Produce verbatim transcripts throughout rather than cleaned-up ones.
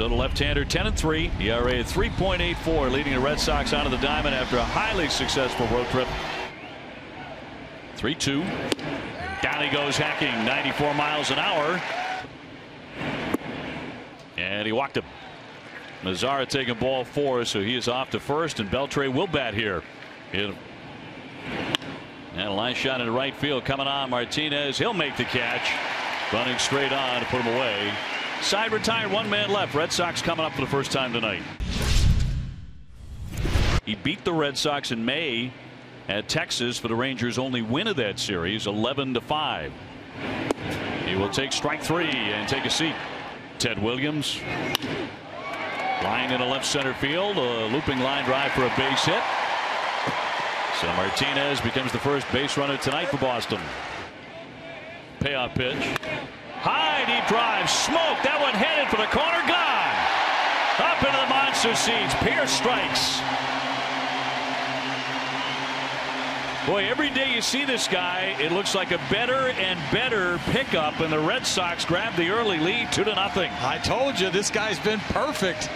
So the left-hander ten and three, E R A at three point eight four, leading the Red Sox onto the diamond after a highly successful road trip. three two. Down he goes hacking, ninety-four miles an hour. And he walked him. Mazara taking ball four, so he is off to first, and Beltre will bat here. Hit him. And a line shot into right field coming on. Martinez, he'll make the catch. Running straight on to put him away. Side retired, one man left. Red Sox coming up for the first time tonight. He beat the Red Sox in May at Texas for the Rangers' only win of that series, eleven to five. He will take strike three and take a seat. Ted Williams. Line into left center field. A looping line drive for a base hit. So Martinez becomes the first base runner tonight for Boston. Payoff pitch. High, deep drive, smoke. That one headed for the corner, gone. Up into the monster seats. Pierce strikes. Boy, every day you see this guy, it looks like a better and better pickup, and the Red Sox grab the early lead, two to nothing. I told you, this guy's been perfect.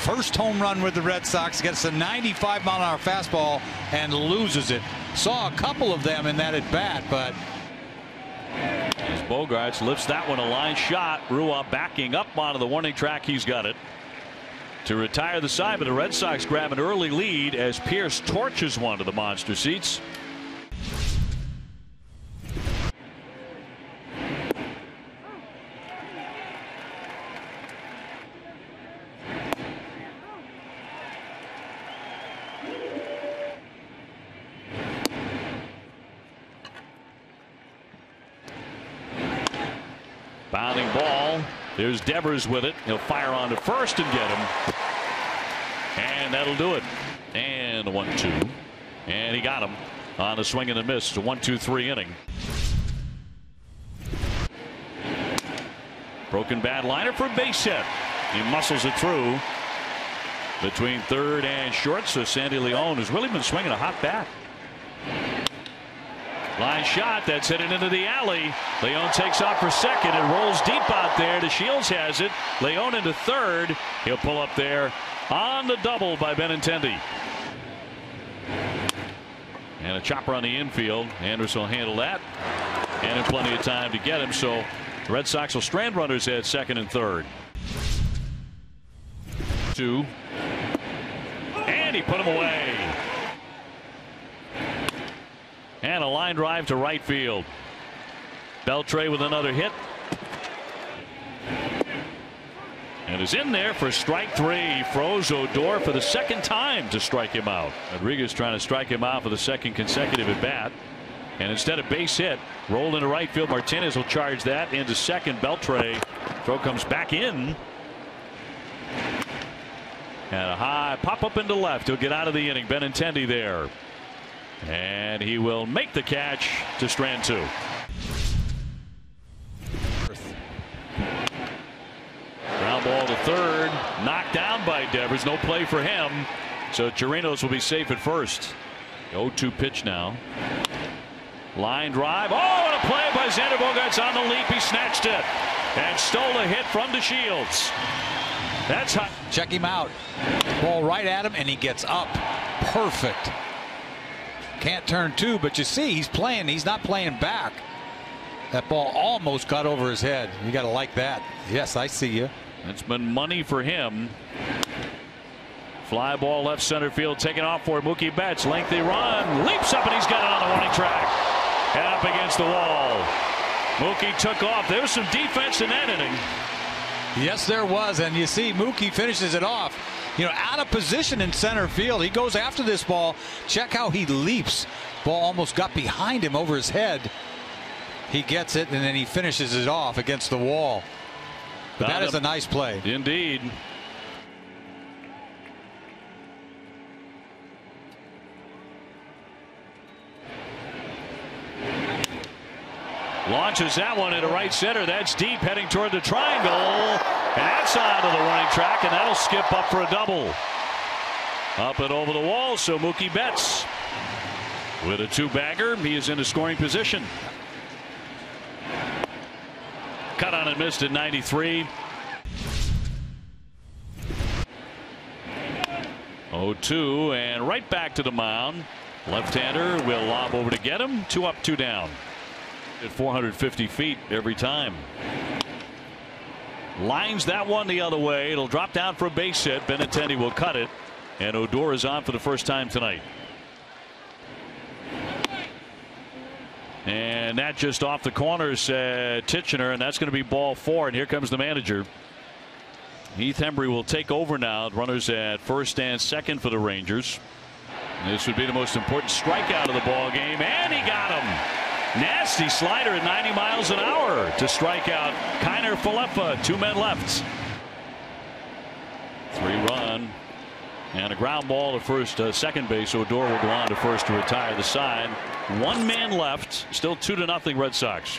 First home run with the Red Sox, gets a ninety-five mile an hour fastball and loses it. Saw a couple of them in that at bat, but. As Bogaerts lifts that one, a line shot. Rua backing up onto the warning track. He's got it to retire the side, but the Red Sox grab an early lead as Pierce torches one to the monster seats. Bounding ball. There's Devers with it. He'll fire on to first and get him. And that'll do it. And one, two. And he got him on a swing and a miss. It's a one, two, three inning. Broken bat liner for a base hit. He muscles it through between third and short. So Sandy Leon has really been swinging a hot bat. Line shot that's headed into the alley. Leone takes off for second and rolls deep out there. DeShields has it. Leone into third. He'll pull up there on the double by Benintendi. And a chopper on the infield. Anderson will handle that. And in plenty of time to get him. So the Red Sox will strand runners at second and third. Two. And he put him away. And a line drive to right field. Beltre with another hit. And is in there for strike three. He froze Odor for the second time to strike him out. Rodriguez trying to strike him out for the second consecutive at bat. And instead of base hit, rolled into right field. Martinez will charge that into second. Beltre throw comes back in. And a high pop up into left. He'll get out of the inning. Benintendi there. And he will make the catch to strand two. Ground ball to third. Knocked down by Devers. No play for him. So Chirinos will be safe at first. oh two pitch now. Line drive. Oh, and a play by Xander Bogaerts on the leap. He snatched it and stole a hit from DeShields. That's hot. Check him out. Ball right at him, and he gets up. Perfect. Can't turn two, but you see he's playing. He's not playing back. That ball almost got over his head. You got to like that. Yes, I see you. It's been money for him. Fly ball left center field, taken off for Mookie Betts. Lengthy run, leaps up, and he's got it on the warning track. And up against the wall. Mookie took off. There was some defense in that inning. Yes, there was, and you see Mookie finishes it off. You know, out of position in center field. He goes after this ball. Check how he leaps. Ball almost got behind him over his head. He gets it, and then he finishes it off against the wall. But that is a nice play. Indeed. Launches that one into right center. That's deep, heading toward the triangle. And that's onto the running track, and that'll skip up for a double. Up and over the wall, so Mookie Betts. With a two-bagger, he is in a scoring position. Cut on and missed at ninety-three. oh two and right back to the mound. Left-hander will lob over to get him. Two up, two down. At four hundred fifty feet every time. Lines that one the other way. It'll drop down for a base hit. Benintendi will cut it. And Odor is on for the first time tonight. And that just off the corners, uh, Titchener, and that's going to be ball four. And here comes the manager. Heath Hembree will take over now. Runners at first and second for the Rangers. This would be the most important strikeout of the ball game, and he got him. Nasty slider at ninety miles an hour to strike out Kiner Falefa. Two men left. Three run. And a ground ball to first, uh, second base. Odor will go on to first to retire the side. One man left. Still two to nothing Red Sox.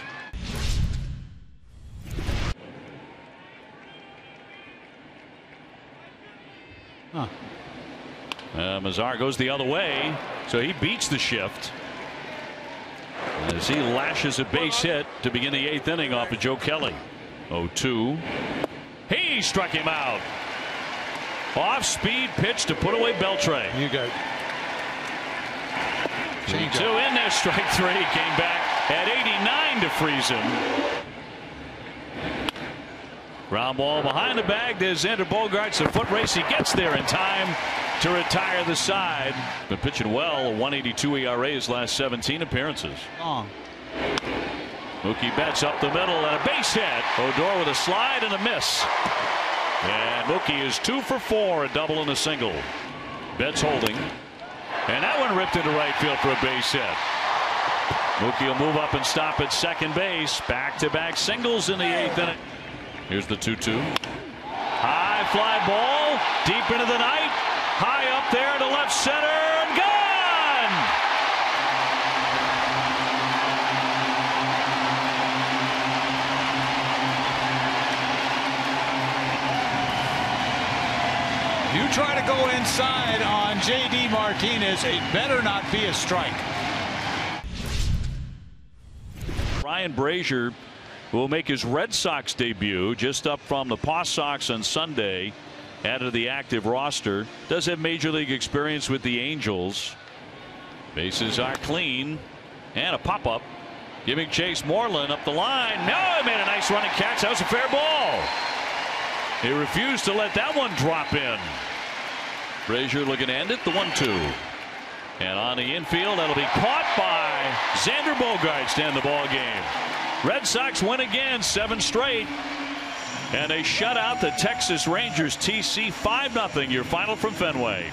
Huh. Uh, Mazara goes the other way, so he beats the shift as he lashes a base hit to begin the eighth inning off of Joe Kelly. oh two. He struck him out. Off-speed pitch to put away Beltre. You go. Two in there, strike three. Came back at eighty-nine to freeze him. Ground ball behind the bag. There's Xander Bogaerts. A foot race. He gets there in time to retire the side. Been pitching well. A one eighty-two E R A his last seventeen appearances. Oh. Mookie Betts up the middle and a base hit. Odor with a slide and a miss. And Mookie is two for four, a double and a single. Betts holding. And that one ripped into right field for a base hit. Mookie will move up and stop at second base. Back-to-back singles in the eighth inning. Here's the two two. High fly ball. Deep into the night. High up there to left center. And gone! You try to go inside on J D Martinez, it better not be a strike. Ryan Brasier will make his Red Sox debut, just up from the Paw Sox on Sunday, added to the active roster. Does have major league experience with the Angels. Bases are clean, and a pop-up giving Chase Moreland up the line. No, he made a nice running catch. That was a fair ball. He refused to let that one drop in. Brasier looking to end it. The one two. And on the infield, that'll be caught by Xander Bogaerts to end the ball game. Red Sox win again, seven straight. And they shut out the Texas Rangers T C five nothing. Your final from Fenway.